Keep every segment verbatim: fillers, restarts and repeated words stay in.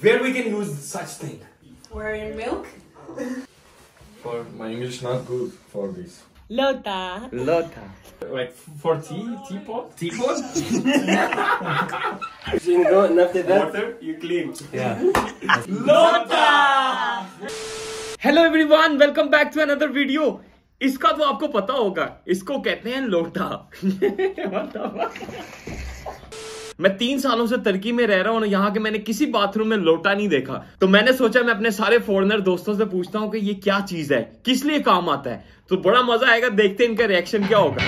where we can use such thing? Where in milk? For my English not good for this. Lota. Lota. Like for tea? Teapot? Teapot? You know, and after that, water, you clean. Yeah. Lota! Hello everyone, welcome back to another video. इसका तो आपको पता होगा, इसको कहते हैं लोटा। मैं तीन सालों से तुर्की में रह रहा हूँ और यहाँ के मैंने किसी बाथरूम में लोटा नहीं देखा, तो मैंने सोचा मैं अपने सारे फॉरेनर दोस्तों से पूछता हूँ कि ये क्या चीज है, किस लिए काम आता है, तो बड़ा मजा आएगा, देखते हैं इनका रिएक्शन क्या होगा।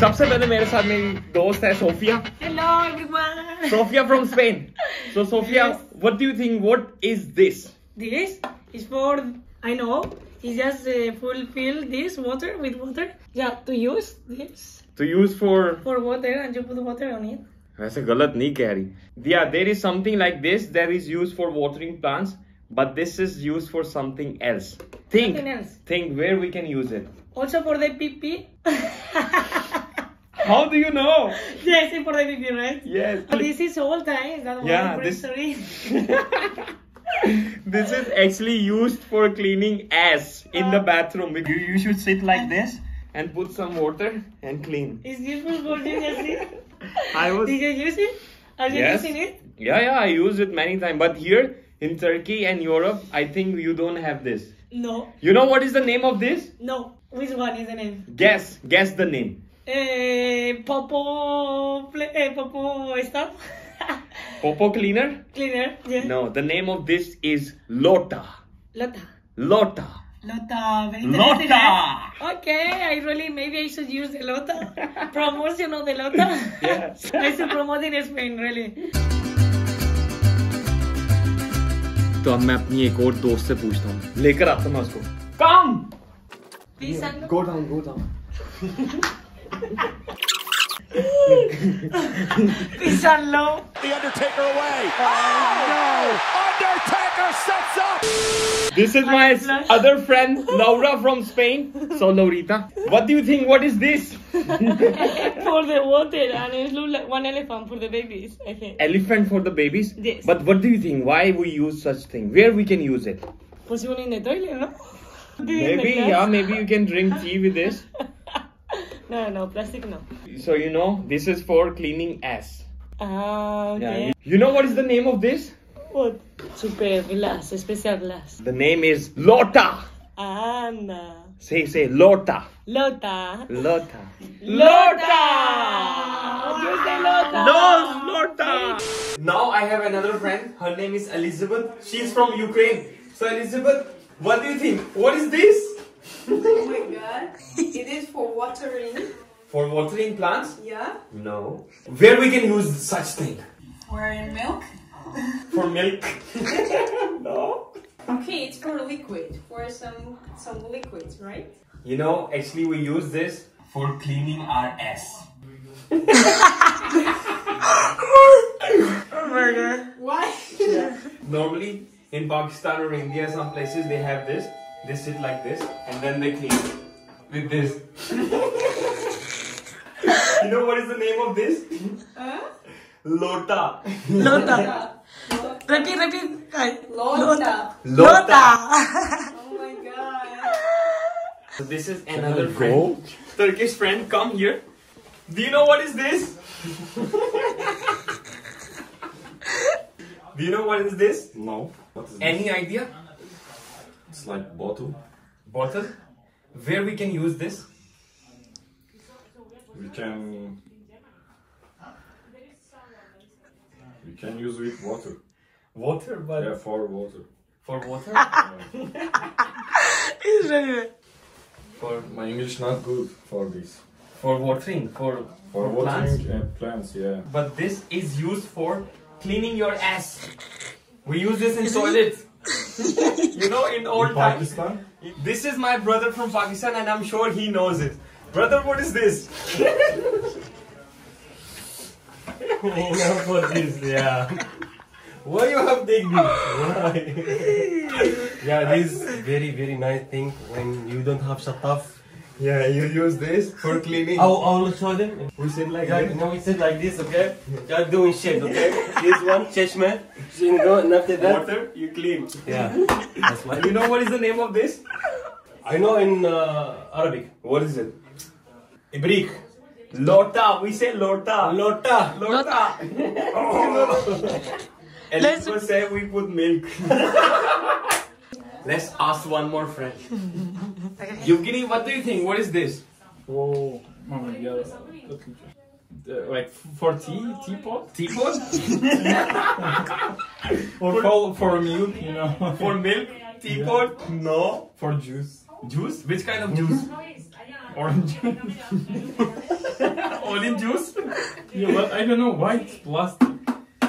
सबसे पहले मेरे साथ मेरी दोस्त है Sophia. Hello everyone. Sophia from Spain. So Sophia, yes. What do you think? What is this? This is for I know. It's just uh, fulfill this water with water. Yeah, to use this. To use for for water and you put water on it. वैसे गलत नहीं कह रही। Yeah, there is something like this that is used for watering plants, but this is used for something else. Think. Something else. Think where we can use it. Also for the pee pee. How do you know? Yes, for the baby, right? Yes. But this is old time. That yeah, this... This is actually used for cleaning ass in uh, the bathroom. You, you should sit like this and put some water and clean. Is useful for you, Yassir? I was. Did you use it? Are you yes. using it? Yeah, yeah, I use it many times. But here in Turkey and Europe, I think you don't have this. No. You know what is the name of this? No. Which one is the name? Guess. Guess the name. Eh, popo, eh, popo stuff. Popo cleaner? Cleaner, yes. No, the name of this is Lota. Lota. Lota. Lota. Very Lota. Okay, I really, maybe I should use the Lota. Promotion of the Lota. Yes. I should promote it in Spain, really. तो अब मैं अपनी एक और दोस्त से पूछता हूँ, लेकर आता हूँ उसको। Come. Please yeah. Go down, go down. Peace and love. The Undertaker away. Oh, no. Undertaker sets up. This is my other friend Laura from Spain. So Laurita, what do you think? What is this? For the water and it looks like one elephant for the babies. I think. Elephant for the babies? Yes. But what do you think? Why we use such thing? Where we can use it? Possibly in the toilet, no? Maybe, yeah. Maybe you can drink tea with this. No, no, plastic no. So you know, this is for cleaning ass. Ah, okay. Yeah. You know what is the name of this? What? Super glass, special glass. The name is Lota. Anna. Say, say, Lota. Lota. Lota. Lota! Just say Lota. No, Lota! Now I have another friend. Her name is Elizabeth. She's from Ukraine. So Elizabeth, what do you think? What is this? Oh my god, it is for watering. For watering plants? Yeah. No. Where we can use such thing? Where in milk? For milk? No. Okay, it's for liquid, for some some liquids, right? You know, actually we use this for cleaning our ass. Oh my god. Why? Yeah. Normally in Pakistan or India, some places they have this. They sit like this and then they clean with this. You know what is the name of this? Huh? Lota. Lota. Lota. Repeat, repeat. Lota. Lota. Lota. Oh my god. So this is another friend. Turkish friend, come here. Do you know what is this? Do you know what is this? No. What is this? Any idea? It's like bottle. Bottle? Where we can use this? We can... We can use with water. Water? But yeah, for water. For water? Yeah. For my English not good for this. For watering? For, for, for watering plants? And plants, yeah. But this is used for cleaning your ass. We use this in toilets. You know, in old times. This is my brother from Pakistan and I'm sure he knows it. Brother, what is this? What is this? Yeah. Why you have taken this? Yeah, this is very, very nice thing when you don't have Shattaf. Yeah, you use this for cleaning. How all of a sudden? We sit like yeah, this. No, we sit like this, okay? Just doing shit, okay? This one, cheshme, you know, and after that, water, you clean. Yeah, that's why. You know what is the name of this? I know in uh, Arabic. What is it? Ibrik. Lota. We say Lota. Lota. Lota. Lota. Oh. And let's people say we put milk. Let's ask one more friend. Yogini, what do you think? What is this? Whoa. Oh my god. Uh, like for tea? Teapot? Teapot? Or for, for milk, you know. For milk? Teapot? Yeah. No. For juice. Juice? Which kind of juice? Orange juice. Olive juice? Yeah, but I don't know. White plastic.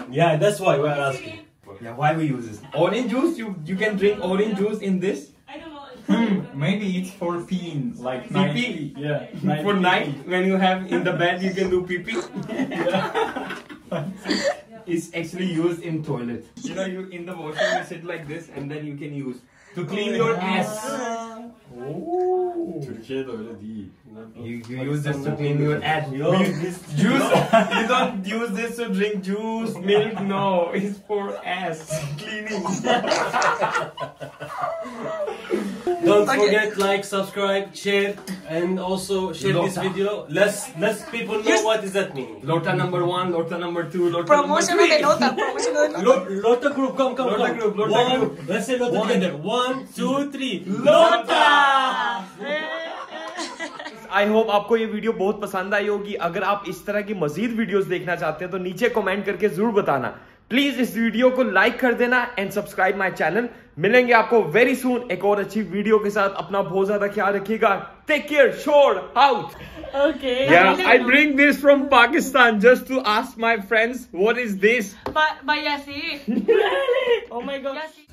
Yeah, that's why we're asking. Yeah, why we use this? Orange juice? You you can drink orange juice in this? I don't know. Hmm, maybe it's for peeing, like nine pee. Yeah. Nine for pee. Night, when you have in the bed, you can do pee pee. Yeah. It's actually used in toilet. You know, you in the washroom you sit like this, and then you can use to clean your ass. Oh. You, you use this to clean your ass. You use this juice. You don't use this to drink juice, milk. No, it's for ass cleaning. Don't forget, like, subscribe, share, and also share Lota. This video. Let's let's people know yes. What does that mean. Lota number one, Lota number two, Lota promotion number three. Lota, promotion of the Lota. Lota group, come, come, Lota come. Group, Lota one, group. Let's say Lota one. Together. One, two, three. Lota! I hope आपको ये video बहुत पसंद आई होगी. अगर आप इस तरह की मजीद वीडियोस देखना चाहते हैं तो नीचे कमेंट करके जरूर बताना. प्लीज इस वीडियो को लाइक कर देना एंड सब्सक्राइब माय चैनल. मिलेंगे आपको वेरी सून एक और अच्छी वीडियो के साथ. अपना बहुत ज्यादा ख्याल रखिएगा. Take care. Shout out. Okay I bring this from Pakistan just to ask my friends what is this by Yasir. Oh my God.